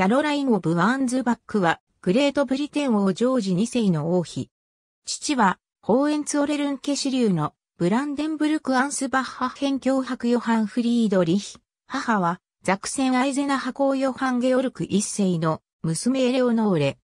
キャロライン・オブ・ワーンズバックは、グレートブリテン王ジョージ2世の王妃。父は、ホーエンツォレルン家支流のブランデンブルク・アンスバッハ辺境伯ヨハン・フリードリヒ。母は、ザクセン・アイゼナ派侯ヨハン・ゲオルク1世の娘エレオノーレ。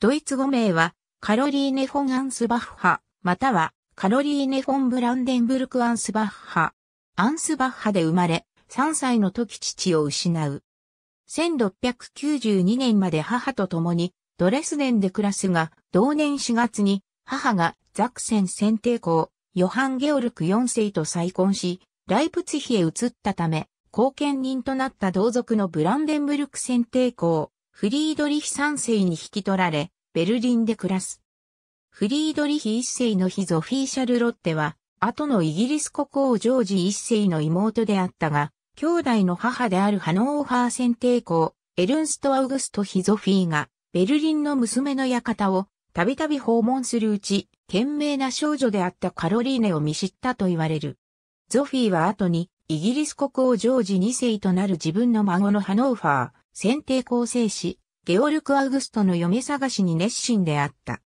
ドイツ語名は、カロリーネ・フォン・アンスバッハ、または、カロリーネ・フォン・ブランデンブルク・アンスバッハ。アンスバッハで生まれ、3歳の時父を失う。1692年まで母と共にドレスデンで暮らすが、同年4月に母がザクセン選帝侯ヨハン・ゲオルク4世と再婚し、ライプツィヒへ移ったため、後見人となった同族のブランデンブルク選帝侯フリードリヒ3世に引き取られ、ベルリンで暮らす。フリードリヒ1世の妃ゾフィー・シャルロッテは、後のイギリス国王ジョージ1世の妹であったが、兄弟の母であるハノーファー選帝侯、エルンスト・アウグスト・ヒゾフィーが、ベルリンの娘の館をたびたび訪問するうち、賢明な少女であったカロリーネを見知ったと言われる。ゾフィーは後に、イギリス国王ジョージ2世となる自分の孫のハノーファー選帝侯正子、ゲオルク・アウグストの嫁探しに熱心であった。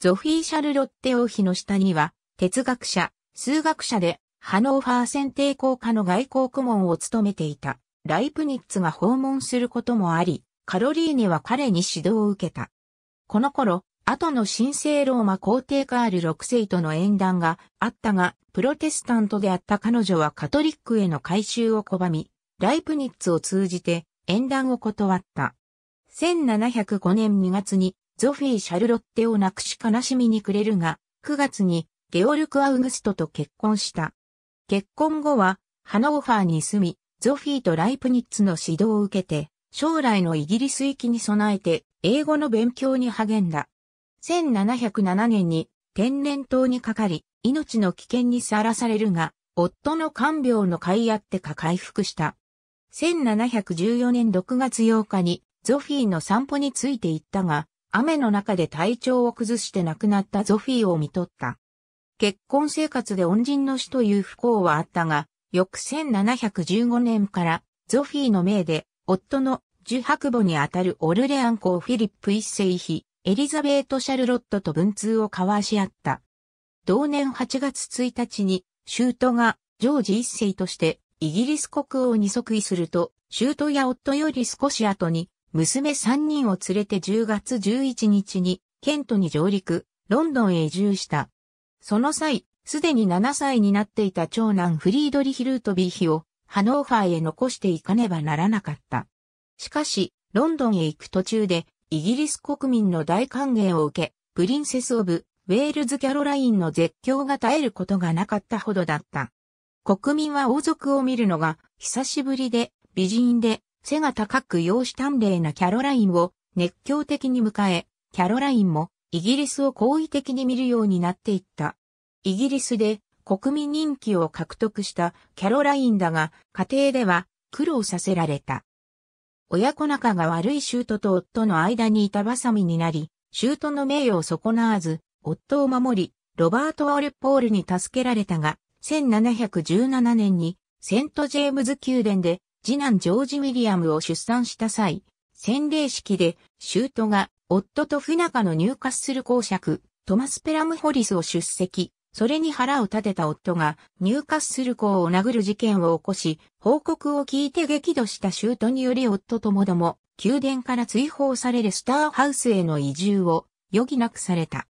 ゾフィー・シャルロッテ王妃の下には、哲学者、数学者で、ハノーファー選帝侯家の外交顧問を務めていた、ライプニッツが訪問することもあり、カロリーネは彼に指導を受けた。この頃、後の神聖ローマ皇帝カール6世との縁談があったが、プロテスタントであった彼女はカトリックへの改宗を拒み、ライプニッツを通じて縁談を断った。1705年2月にゾフィー・シャルロッテを亡くし悲しみに暮れるが、9月にゲオルク・アウグストと結婚した。結婚後は、ハノーファーに住み、ゾフィーとライプニッツの指導を受けて、将来のイギリス行きに備えて、英語の勉強に励んだ。1707年に、天然痘にかかり、命の危険にさらされるが、夫の看病の甲斐あってか回復した。1714年6月8日に、ゾフィーの散歩について行ったが、雨の中で体調を崩して亡くなったゾフィーを看取った。結婚生活で恩人の死という不幸はあったが、翌1715年からゾフィーの命で夫の従伯母にあたるオルレアン公フィリップ一世妃エリザベート・シャルロットと文通を交わし合った。同年8月1日に舅がジョージ一世としてイギリス国王に即位すると、舅や夫より少し後に娘3人を連れて10月11日にケントに上陸、ロンドンへ移住した。その際、すでに7歳になっていた長男フリードリヒ・ルートヴィヒをハノーファーへ残していかねばならなかった。しかし、ロンドンへ行く途中で、イギリス国民の大歓迎を受け、プリンセス・オブ・ウェールズ・キャロラインの絶叫が絶えることがなかったほどだった。国民は王族を見るのが久しぶりで、美人で、背が高く容姿端麗なキャロラインを熱狂的に迎え、キャロラインも、イギリスを好意的に見るようになっていった。イギリスで国民人気を獲得したキャロラインだが、家庭では苦労させられた。親子仲が悪い舅と夫の間に板挟みになり、舅の名誉を損なわず、夫を守り、ロバート・オルポールに助けられたが、1717年にセント・ジェームズ宮殿で次男ジョージ・ウィリアムを出産した際、洗礼式で舅が、夫と不仲のニューカッスル公爵、トマス・ペラムホリスを出席、それに腹を立てた夫がニューカッスル公を殴る事件を起こし、報告を聞いて激怒した舅により夫ともども、宮殿から追放されるスターハウスへの移住を余儀なくされた。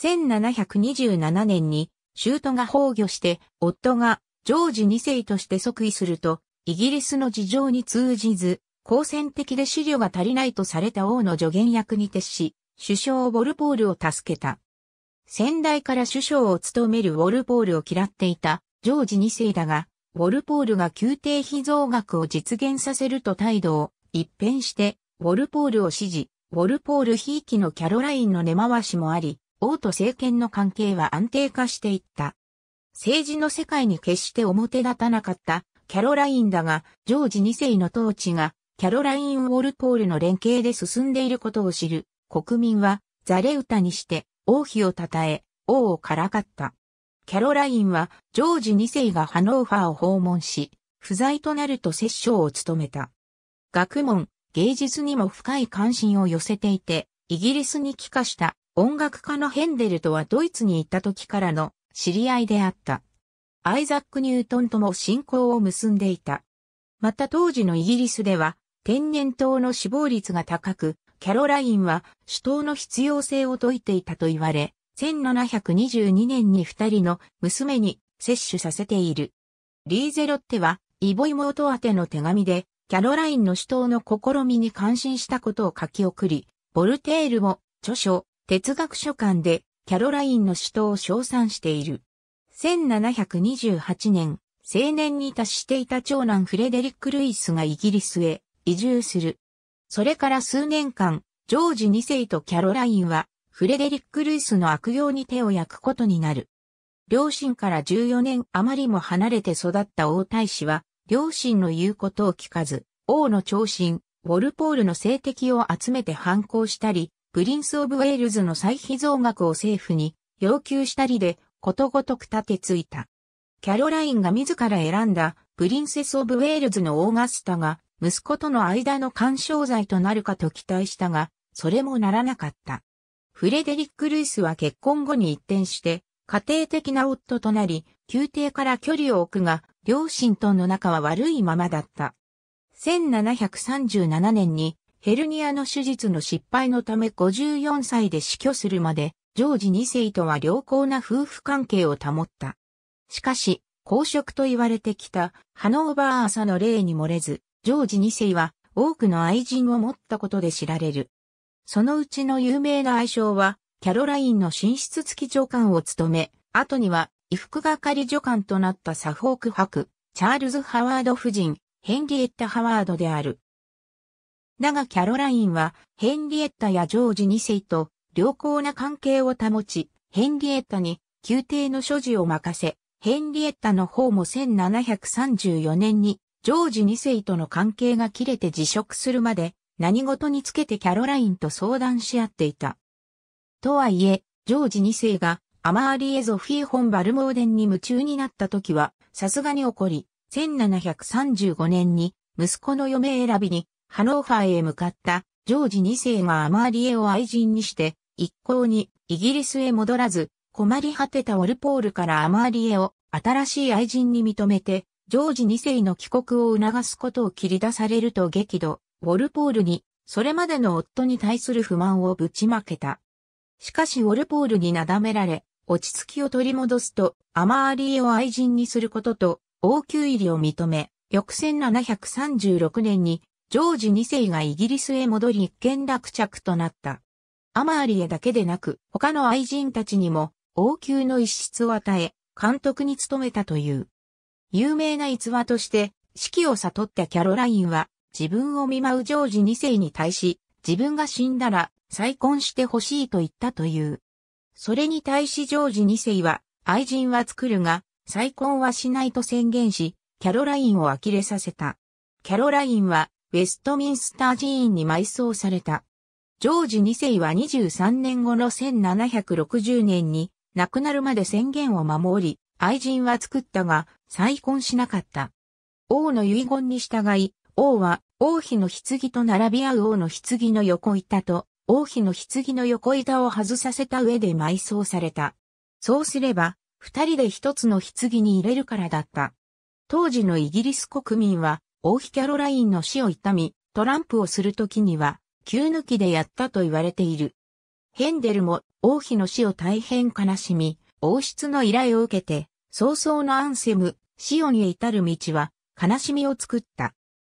1727年に舅が崩御して、夫がジョージ2世として即位すると、イギリスの事情に通じず、好戦的で資料が足りないとされた王の助言役に徹し、首相ウォルポールを助けた。先代から首相を務めるウォルポールを嫌っていたジョージ2世だが、ウォルポールが宮廷費増額を実現させると態度を一変して、ウォルポールを支持、ウォルポールひいきのキャロラインの根回しもあり、王と政権の関係は安定化していった。政治の世界に決して表立たなかったキャロラインだが、ジョージ2世の統治が、キャロライン・ウォルポールの連携で進んでいることを知る国民はザレ歌にして王妃を称え王をからかった。キャロラインはジョージ2世がハノーファーを訪問し不在となると摂政を務めた。学問、芸術にも深い関心を寄せていて、イギリスに帰化した音楽家のヘンデルとはドイツに行った時からの知り合いであった。アイザック・ニュートンとも親交を結んでいた。また当時のイギリスでは天然痘の死亡率が高く、キャロラインは手痘の必要性を説いていたと言われ、1722年に二人の娘に接種させている。リーゼロッテは、異母妹宛ての手紙で、キャロラインの手痘の試みに感心したことを書き送り、ヴォルテールも、著書、哲学書簡で、キャロラインの手痘を称賛している。1728年、成年に達していた長男フレデリック・ルイスがイギリスへ移住する。それから数年間、ジョージ2世とキャロラインは、フレデリック・ルイスの悪行に手を焼くことになる。両親から14年余りも離れて育った王太子は、両親の言うことを聞かず、王の長親、ウォルポールの政敵を集めて反抗したり、プリンス・オブ・ウェールズの歳費増額を政府に要求したりで、ことごとく立てついた。キャロラインが自ら選んだ、プリンセス・オブ・ウェールズのオーガスタが、息子との間の干渉罪となるかと期待したが、それもならなかった。フレデリック・ルイスは結婚後に一転して、家庭的な夫となり、宮廷から距離を置くが、両親との仲は悪いままだった。1737年にヘルニアの手術の失敗のため54歳で死去するまで、ジョージ2世とは良好な夫婦関係を保った。しかし、公職と言われてきたハノーバー朝の例に漏れず、ジョージ2世は多くの愛人を持ったことで知られる。そのうちの有名な愛称は、キャロラインの寝室付き女官を務め、後には、衣服係女官となったサフォーク伯、チャールズ・ハワード夫人、ヘンリエッタ・ハワードである。だがキャロラインは、ヘンリエッタやジョージ2世と良好な関係を保ち、ヘンリエッタに宮廷の所持を任せ、ヘンリエッタの方も1734年に、ジョージ2世との関係が切れて辞職するまで、何事につけてキャロラインと相談し合っていた。とはいえ、ジョージ2世がアマーリエ・ゾフィー・フォン・バルモーデンに夢中になった時は、さすがに怒り、1735年に息子の嫁選びにハノーファーへ向かったジョージ2世がアマーリエを愛人にして、一向にイギリスへ戻らず、困り果てたウォルポールからアマーリエを新しい愛人に認めて、ジョージ2世の帰国を促すことを切り出されると激怒、ウォルポールに、それまでの夫に対する不満をぶちまけた。しかしウォルポールになだめられ、落ち着きを取り戻すと、アマーリエを愛人にすることと、王宮入りを認め、翌1736年に、ジョージ2世がイギリスへ戻り一件落着となった。アマーリエだけでなく、他の愛人たちにも、王宮の一室を与え、監督に務めたという。有名な逸話として、死期を悟ったキャロラインは、自分を見舞うジョージ2世に対し、自分が死んだら、再婚してほしいと言ったという。それに対しジョージ2世は、愛人は作るが、再婚はしないと宣言し、キャロラインを呆れさせた。キャロラインは、ウェストミンスター寺院に埋葬された。ジョージ2世は23年後の1760年に、亡くなるまで宣言を守り、愛人は作ったが、再婚しなかった。王の遺言に従い、王は、王妃の棺と並び合う王の棺の横板と、王妃の棺の横板を外させた上で埋葬された。そうすれば、二人で一つの棺に入れるからだった。当時のイギリス国民は、王妃キャロラインの死を悼み、トランプをするときには、急抜きでやったと言われている。ヘンデルも、王妃の死を大変悲しみ、王室の依頼を受けて、早々のアンセム、シオンへ至る道は、悲しみを作った。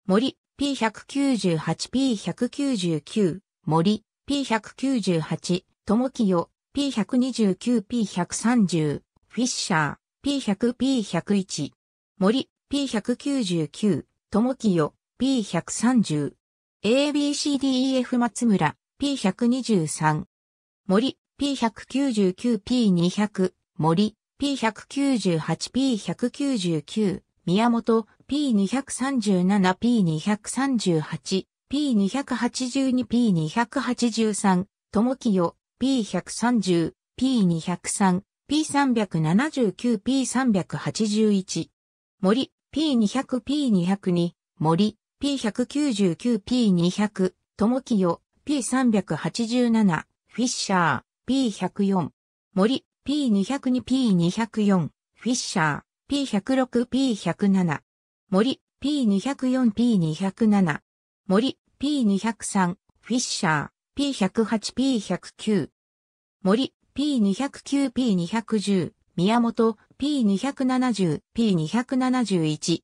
森、P198P199、森、P198、ともきよ、P129P130、フィッシャー、P100P101、森、P199、ともきよ、P130、ABCDEF 松村、P123、森、P199P200、森、P198P199、宮本、P237P238、P282P283、友清、P130、P203、P379、P381、森、P200、P202、森、P199、P200、友清、P387、フィッシャー、P104、森、P202、P204、フィッシャー、P106、P107、森、P204、P207、森、P203、フィッシャー、P108、P109、森、P209、P210、宮本、P270、P271、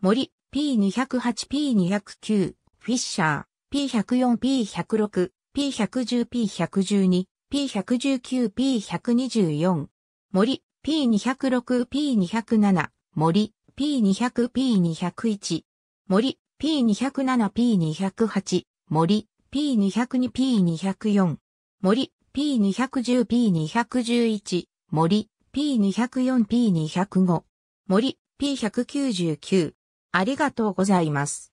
森、P208、P209、フィッシャー、P104、P106、P110、P112、P119、P124、森、P206、P207、森、P200、P201、森、P207、P208、森、P202、P204、森、P210、P211、森、P204、P205、森、P199。ありがとうございます。